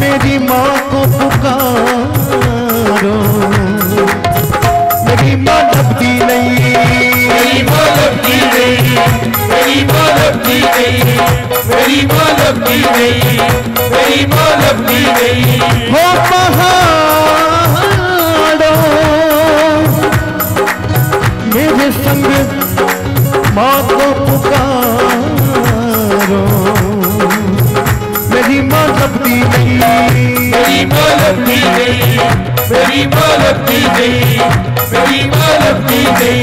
मेरी माँ लपकी गरीबों लपटी गई, गरीबों लपटी गई। हो पहाड़ों मेरे संग मौत को पुकारो, मेरी माँ लपटी गई, गरीबों लपटी गई, गरीबों लपटी गई, गरीबों लपटी गई।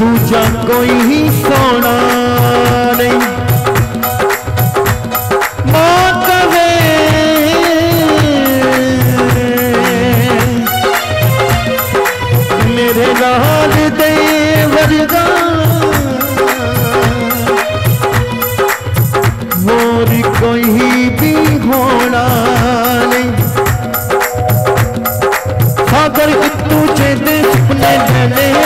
दूजा कोई ही सोना नहीं, मौत है मेरे लाल देवरगा, मोर कोई ही भी होना नहीं। सागर एक तुझे दे सपने लेने आ,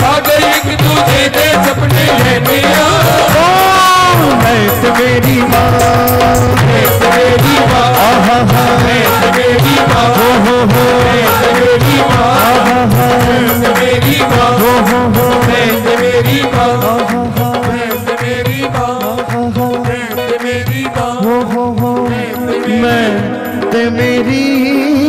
सागर एक तुझे दे सपने लेने आ। ओ मैं तेरी माँ, मैं तेरी माँ, आहा हा, मैं तेरी माँ, हो हो हो, मैं तेरी माँ, आहा हा, मैं तेरी माँ, हो हो हो, मैं तेरी माँ, आहा हा, मैं तेरी माँ, आहा हा, मैं तेरी माँ, हो हो हो, मैं तेरी